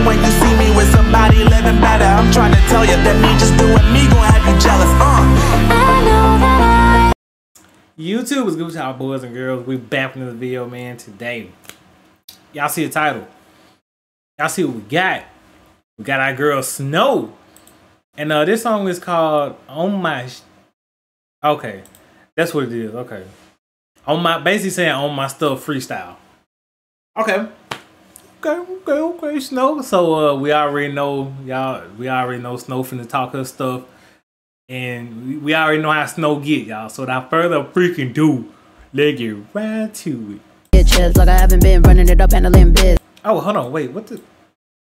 happen when you see me with somebody living better. I'm trying to tell you that me just doing me gon' have you jealous. YouTube is good to our boys and girls. We back in the video, man. Today, y'all see the title. Y'all see what we got. We got our girl Snow, and this song is called "On My." Okay, that's what it is. Okay, on my, basically saying on my stuff freestyle. Okay, Snow. So we already know y'all. We already know Snow finna talk her stuff. And we already know how Snow get, y'all. So without further freaking do, let's get right to it. Like I haven't been running it up, handling biz. Oh, hold on, wait, what the?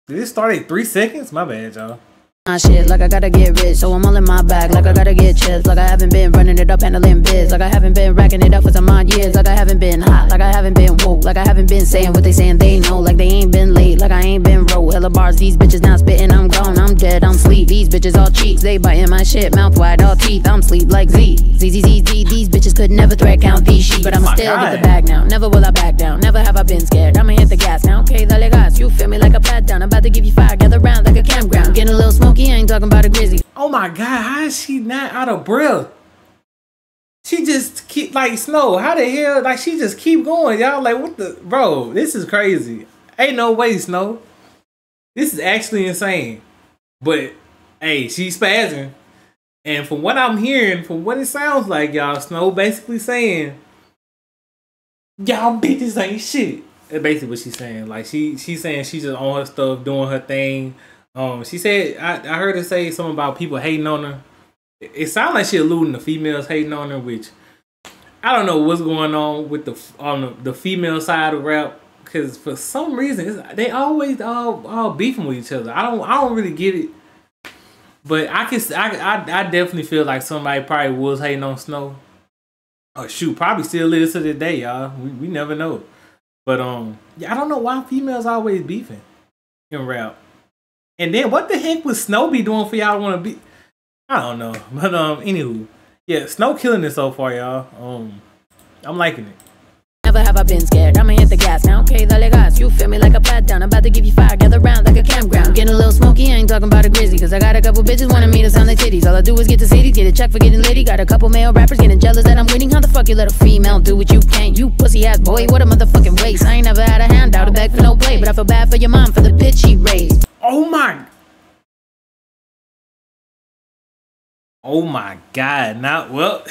Did it start at 3 seconds? My bad, y'all. My shit, like I gotta get rich, so I'm all in my bag. Like I gotta get chips, like I haven't been running it up, handling biz. Like I haven't been racking it up for some odd years. Like I haven't been hot, like I haven't been woke. Like I haven't been saying what they saying they know. Like they ain't been late, like I ain't been rolled. Hella bars, these bitches not spitting, I'm gone. I'm dead, I'm sleep. These bitches all cheap, they biting my shit, mouth wide, all teeth. I'm sleep like Z. Z. These bitches could never threat count these sheep, but I'ma still get the bag now. Never will I back down, never have I been scared. I'ma hit the gas now. Okay, dale gas, you feel me like a pat down. I'm about to give you fire, gather round like a campground. Getting a little smoky, I ain't talking about a grizzly. Oh my god, how is she not out of breath? She just keep like Snow. How the hell? Like she just keep going, y'all. Like what the bro? This is crazy. Ain't no way, Snow. This is actually insane. But hey, she's spazzing. And from what I'm hearing, from what it sounds like, y'all, Snow basically saying, y'all bitches ain't shit. That's basically what she's saying. Like she's saying she's just on her stuff, doing her thing. She said, I heard her say something about people hating on her. It sounds like she alluding to females hating on her, which I don't know what's going on with the female side of rap, because for some reason they always all beefing with each other. I don't really get it, but I definitely feel like somebody probably was hating on Snow. Oh shoot, probably still is to this day, y'all. We never know, but I don't know why females always beefing in rap. And then what the heck would Snow be doing for y'all want to be? I don't know. But anywho, yeah, Snow killing it so far, y'all. I'm liking it. Never have I been scared. I'ma hit the gas now. Okay, dale gas. You feel me like a pat down. I'm about to give you fire. Gather round like a campground. Getting a little smoky. I ain't talking about a grizzly. Cause I got a couple bitches wanting me to sound like titties. All I do is get to cities. Get a check for getting litty. Got a couple male rappers getting jealous that I'm winning. How the fuck you let a female do what you can't? You pussy ass boy. What a motherfucking waste. I ain't never had a handout. A bag for no play. But I feel bad for your mom for the bitch she raised. Oh my god. Now, well,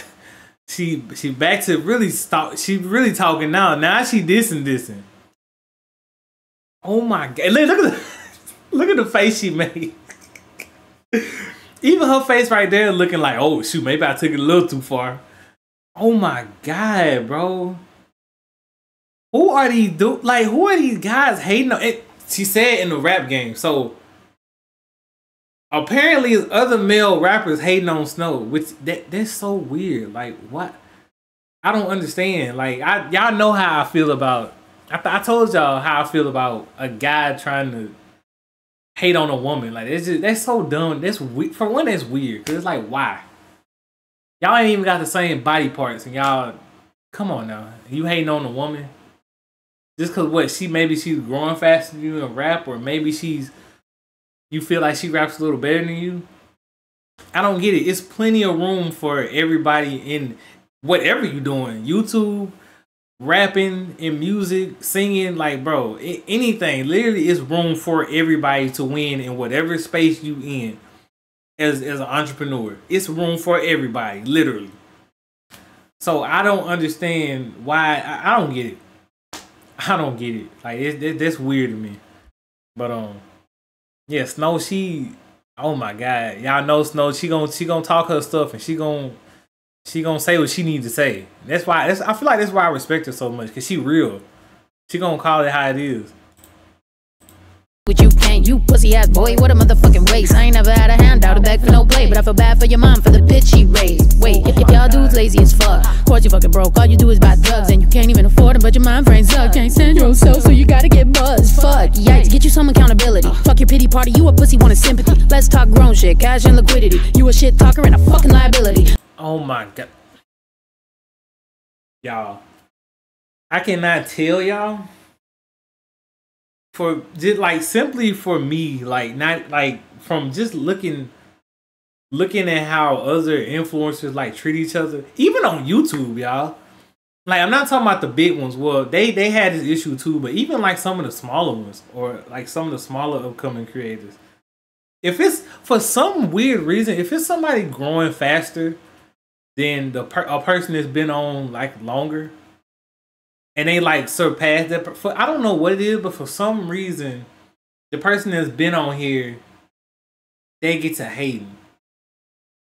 she back to really stop. She really talking now. Now she dissing. Oh my god. Look at the face she made. Even her face right there looking like, oh shoot, maybe I took it a little too far. Oh my god, bro. Who are these guys hating on it? She said in the rap game. So apparently there's other male rappers hating on Snow, which that's so weird. Like what? I don't understand. Like y'all know how I feel about, I told y'all how I feel about a guy trying to hate on a woman. Like it's just, that's so dumb. That's weird. For one, that's weird. Cause it's like, why? Y'all ain't even got the same body parts and y'all, come on now. You hating on a woman? Just cause what, maybe she's growing faster than you in rap, or maybe you feel like she raps a little better than you. I don't get it. It's plenty of room for everybody in whatever you're doing. YouTube, rapping, in music, singing, like bro, anything. Literally it's room for everybody to win in whatever space you in as an entrepreneur. It's room for everybody, literally. So I don't understand why I don't get it. I don't get it. Like that's weird to me. But yeah, Snow. Oh my god, y'all know Snow. She gonna talk her stuff and she gonna say what she needs to say. That's why. I feel like that's why I respect her so much, cause she real. She gonna call it how it is. What you can't, you pussy ass boy. What a motherfucking waste. I ain't never had a handout, a bag for no play. But I feel bad for your mom for the bitch she raised. Wait, y'all dudes lazy as fuck. Of course you fucking broke. All you do is buy drugs and you can't even afford them. But your mind frames up. Can't stand yourself, so you gotta get buzzed. Fuck, yikes, get you some accountability. Fuck your pity party, you a pussy wanting sympathy. Let's talk grown shit, cash and liquidity. You a shit talker and a fucking liability. Oh my god. Y'all, I cannot tell y'all for just like simply for me, like not like from just looking at how other influencers like treat each other, even on YouTube, y'all. Like, I'm not talking about the big ones. Well, they had this issue too, but even like some of the smaller ones, or like some of the smaller upcoming creators. If it's for some weird reason, if it's somebody growing faster than a person that's been on like longer, and they like surpass that, I don't know what it is, but for some reason, the person that's been on here, they get to hating.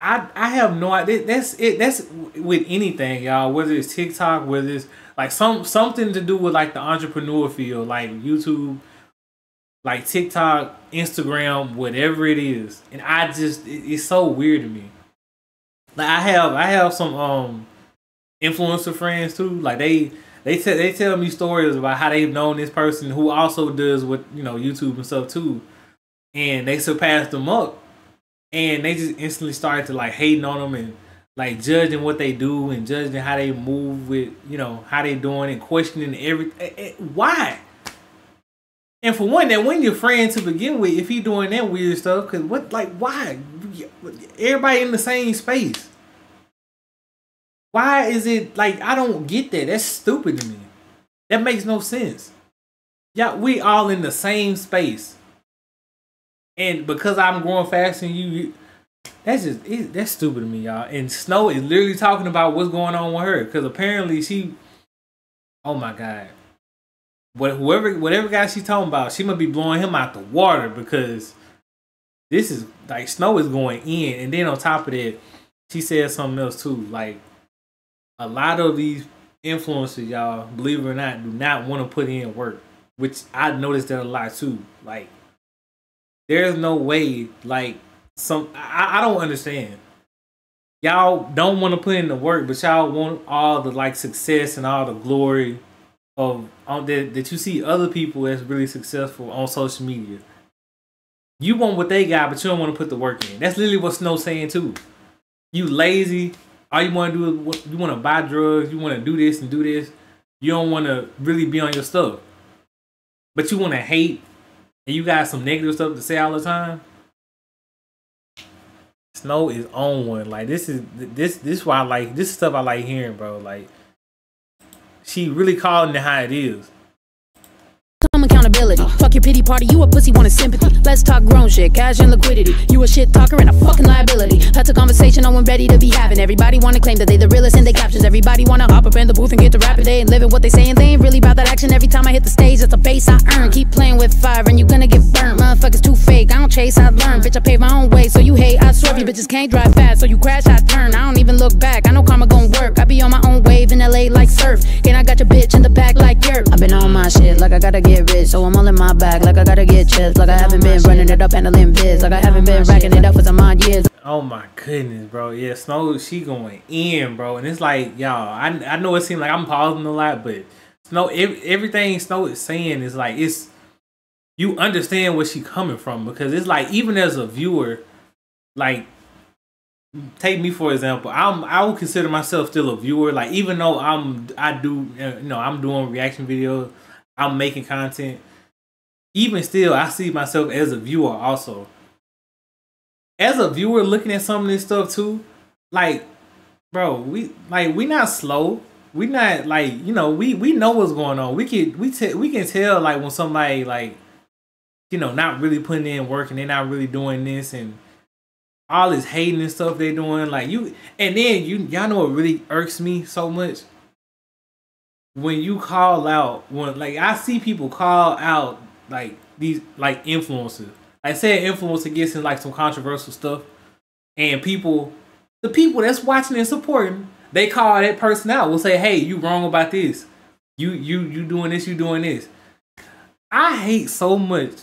I have no idea. That's it. That's with anything, y'all. Whether it's TikTok, whether it's like something to do with like the entrepreneur field, like YouTube, like TikTok, Instagram, whatever it is. And I just it's so weird to me. Like I have some influencer friends too. Like they tell me stories about how they've known this person who also does what, you know, YouTube and stuff too, and they surpassed them up. And they just instantly started to like hating on them and like judging what they do and judging how they move with, you know, how they doing and questioning everything. Why? And for one, that wasn't your friend to begin with if he doing that weird stuff. Cause what, like, why? Everybody in the same space. Why is it like, I don't get that. That's stupid to me. That makes no sense. Yeah, we all in the same space. And because I'm growing faster than you, that's just that's stupid to me, y'all. And Snow is literally talking about what's going on with her, because apparently she, oh my god, whatever guy she's talking about, she must be blowing him out the water, because this is like Snow is going in. And then on top of that, she said something else too. Like a lot of these influencers, y'all, believe it or not, do not want to put in work, which I noticed that a lot too. Like, there's no way, like, I don't understand. Y'all don't want to put in the work, but y'all want all the, like, success and all the glory of that you see other people that's really successful on social media. You want what they got, but you don't want to put the work in. That's literally what Snow's saying, too. You lazy. All you want to do is you want to buy drugs. You want to do this and do this. You don't want to really be on your stuff. But you want to hate. And you got some negative stuff to say all the time. Snow is on one. Like this why I like this stuff. I like hearing, bro. Like she really calling it how it is. Some accountability. Fuck your pity party. You a pussy wanting sympathy. Let's talk grown shit. Cash and liquidity. You a shit talker and a fucking liability. That's a conversation I wasn't ready to be having. Everybody wanna claim that they the realest in their captions. Everybody wanna hop up in the booth and get to rapping. They ain't living what they saying. They ain't really about that action. Every time I hit the stage, that's a base I earn. Keep playing with fire and you gonna get burnt. Motherfuckers too fake. I don't chase, I learn. Bitch, I pave my own way. So you hate, I swerve. You bitches can't drive fast. So you crash, I turn. I don't even look back. I know karma gon' work. I be on my own wave in LA like surf. And I got your bitch in the back like yerp. I been on my shit like I gotta get rich. So I'm all in my bag like I gotta get chips. Like I haven't been running it up, handling biz. Like I haven't been racking it up for some odd years. Oh my goodness, bro. Yeah, Snow, she going in, bro. And it's like, y'all, I know it seems like I'm pausing a lot, but Snow, everything Snow is saying is like, it's, you understand where she coming from, because it's like, even as a viewer, like, take me for example. I would consider myself still a viewer. Like, even though I'm doing reaction videos, I'm making content. Even still, I see myself as a viewer also. As a viewer looking at some of this stuff too, like, bro, we not slow. We not like, you know, we know what's going on. We can tell like when somebody like, you know, not really putting in work and they're not really doing this and all this hating and stuff they're doing. Like you, and then y'all know what really irks me so much? When you call out, when like I see people call out like these like influencers. Like say an influencer gets in like some controversial stuff, and the people that's watching and supporting, they call that person out. Will say, hey, you wrong about this. You doing this, you doing this. I hate so much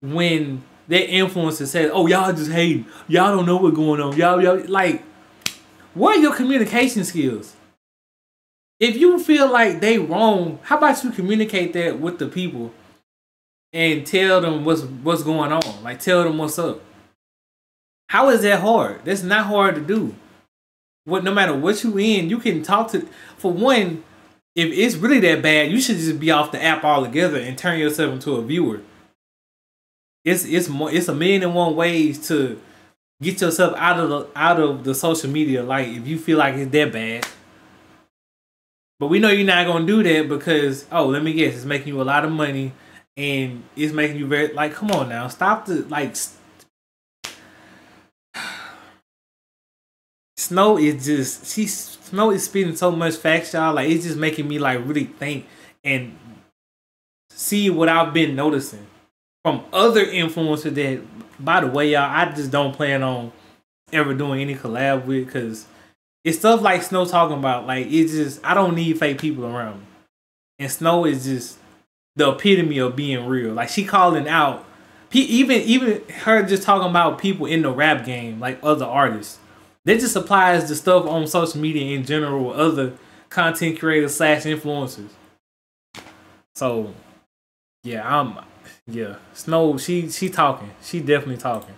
when that influencer says, oh, y'all just hating. Y'all don't know what's going on. Y'all like, what are your communication skills? If you feel like they wrong, how about you communicate that with the people and tell them what's going on? Like, tell them what's up. How is that hard? That's not hard to do. What, no matter what you in, you can talk to. For one, if it's really that bad, you should just be off the app altogether and turn yourself into a viewer. It's a million and one ways to get yourself out of the social media. Like, if you feel like it's that bad, but we know you're not gonna do that because, oh, let me guess, it's making you a lot of money and it's making you very, like, come on now, stop the, like, Snow is just, Snow is spitting so much facts, y'all. Like, it's just making me, like, really think and see what I've been noticing from other influencers that, by the way, y'all, I just don't plan on ever doing any collab with, because it's stuff like Snow talking about. Like, it's just, I don't need fake people around me. And Snow is just the epitome of being real. Like, she calling out, even her just talking about people in the rap game, like other artists. That just applies to stuff on social media in general with other content creators / influencers. So, yeah, Snow, she talking. She definitely talking.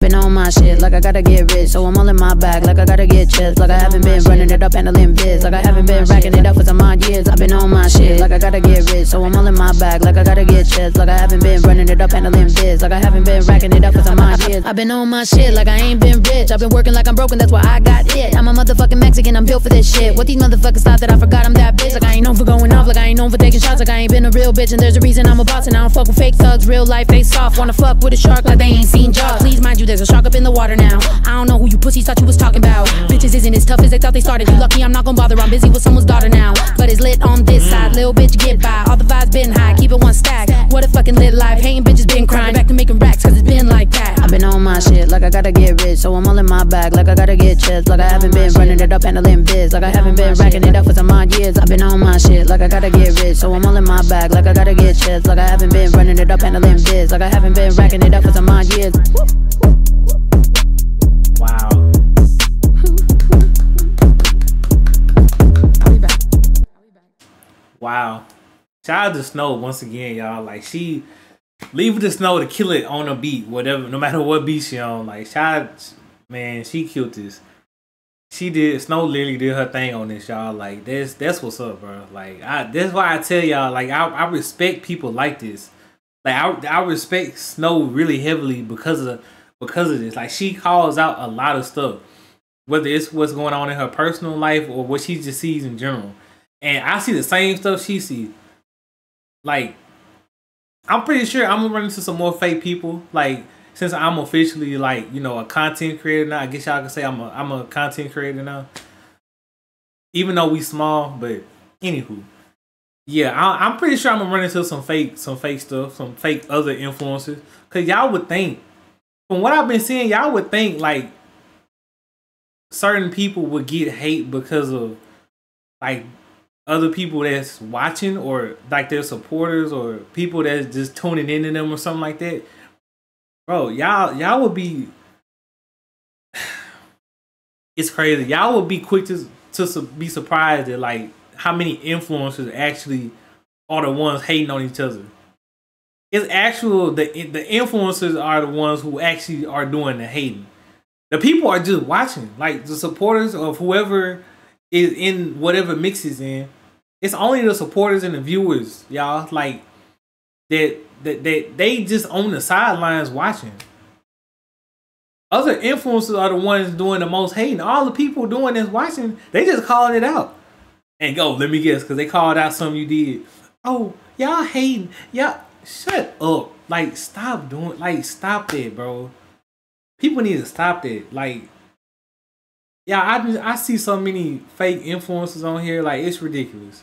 Been on my shit, like I gotta get rich, so I'm all in my bag, like I gotta get chips, like I haven't been running it up, handling biz, like I haven't been racking it up for some odd years. I've been on my shit, like I gotta get rich, so I'm all in my bag, like I gotta get chips, like I haven't been running it up, handling biz, like I haven't been racking it up for some odd years. I've been on my shit, like I ain't been rich, I've been working like I'm broken, that's why I got it. I'm a motherfucking Mexican, I'm built for this shit. What these motherfuckers thought that I forgot I'm that bitch, like I ain't known for going off, like I ain't known for taking shots, like I ain't been a real bitch, and there's a reason I'm a boss, and I don't fuck with fake thugs, real life face soft, wanna fuck with a shark like they ain't seen Jaws. Please mind you, there's a shark up in the water now. I don't know who you pussies thought you was talking about. Bitches isn't as tough as they thought they started. You lucky I'm not gonna bother, I'm busy with someone's daughter now. But it's lit on this side, little bitch get by. All the vibes been high, keep it one stack. What a fucking lit life, hating bitches been crying. Back to making racks, cause it's been like that. I've been on my shit, like I gotta get rich, so I'm all in my bag, like I gotta get chips, like I haven't been running it up, handling biz, like I haven't been racking it up for some odd years. I've been on my shit, like I gotta get rich, so I'm all in my bag, like I gotta get chips, like I haven't been running it up, handling biz, like I haven't been racking it up for some odd years. Wow. Wow. Shout out to Snow once again, y'all. Like, she leave it to Snow to kill it on a beat, whatever, no matter what beat she on. Like, shout out, man, she killed this. She did, Snow literally did her thing on this, y'all. Like, that's what's up, bro. Like, that's why I tell y'all, like, I respect people like this. Like, I respect Snow really heavily because of this. Like, she calls out a lot of stuff, whether it's what's going on in her personal life or what she just sees in general. And I see the same stuff she sees. Like, I'm pretty sure I'm gonna run into some more fake people. Like, since I'm officially, like, you know, a content creator now, I guess y'all can say I'm a content creator now, even though we small. But anywho, yeah, I'm pretty sure I'm gonna run into some fake stuff, some fake other influencers. Cause y'all would think, from what I've been seeing, y'all would think, like, certain people would get hate because of, like, other people that's watching, or like their supporters, or people that's just tuning into them or something like that. Bro, y'all would be, it's crazy. Y'all would be quick to be surprised at, like, how many influencers actually are the ones hating on each other. It's actual, the influencers are the ones who actually are doing the hating. The people are just watching. Like, the supporters of whoever is in whatever mix is in, it's only the supporters and the viewers, y'all. Like, that they just on the sidelines watching. Other influencers are the ones doing the most hating. All the people doing this watching, they just calling it out. And go, let me guess, because they called out something you did. Oh, y'all hating. Y'all. Shut up. Like, stop doing, like, stop that, bro. People need to stop that. Like, yeah, I see so many fake influencers on here. Like, it's ridiculous.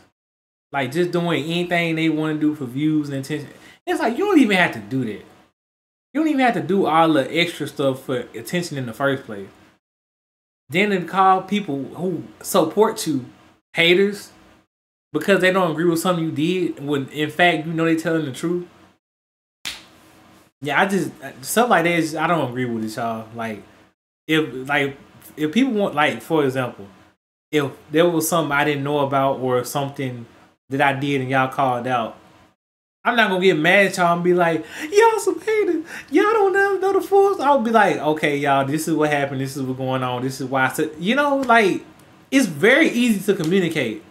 Like, just doing anything they want to do for views and attention. It's like, you don't even have to do that. You don't even have to do all the extra stuff for attention in the first place. Then to call people who support you haters because they don't agree with something you did when, in fact, you know they telling the truth. Yeah, I just, stuff like that is, I don't agree with it, y'all. Like, if people want, like, for example, if there was something I didn't know about or something that I did and y'all called out, I'm not gonna get mad at y'all and be like, y'all some haters, y'all don't know the fools. I'll be like, okay, y'all, this is what happened, this is what's going on, this is why I said, you know, like, it's very easy to communicate.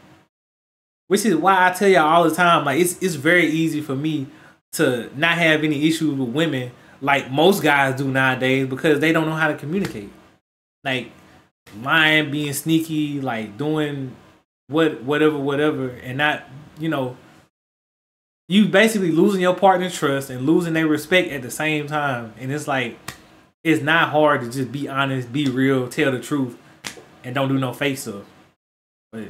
which is why I tell y'all all the time, like, it's very easy for me to not have any issues with women like most guys do nowadays, because they don't know how to communicate. Like, lying, being sneaky, like doing whatever, and not, you know, you basically losing your partner's trust and losing their respect at the same time. And it's like, it's not hard to just be honest, be real, tell the truth, and don't do no face up. But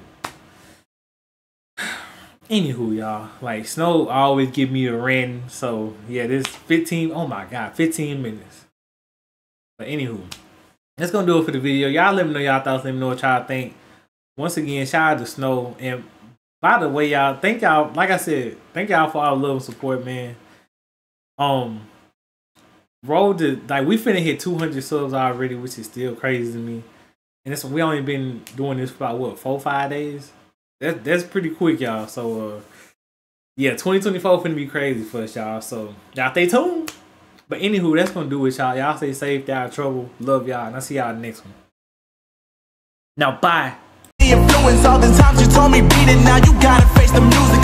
anywho, y'all, like, Snow always give me a rant. So yeah, this 15, oh my God, 15 minutes. But anywho, that's gonna do it for the video. Y'all let me know y'all thoughts, let me know what y'all think. Once again, shout out to Snow. And by the way, y'all, thank y'all, like I said, thank y'all for all love and support, man. Road to, like, we finna hit 200 subs already, which is still crazy to me. And it's, we only been doing this for about, what, 4 or 5 days? That's pretty quick, y'all. So yeah, 2024 finna be crazy for us, y'all. So y'all stay tuned. But anywho, that's gonna do it, y'all. Y'all stay safe, y'all in trouble. Love y'all, and I'll see y'all next one. Now bye. Influence all the times you told me beat it, now you gotta face the music.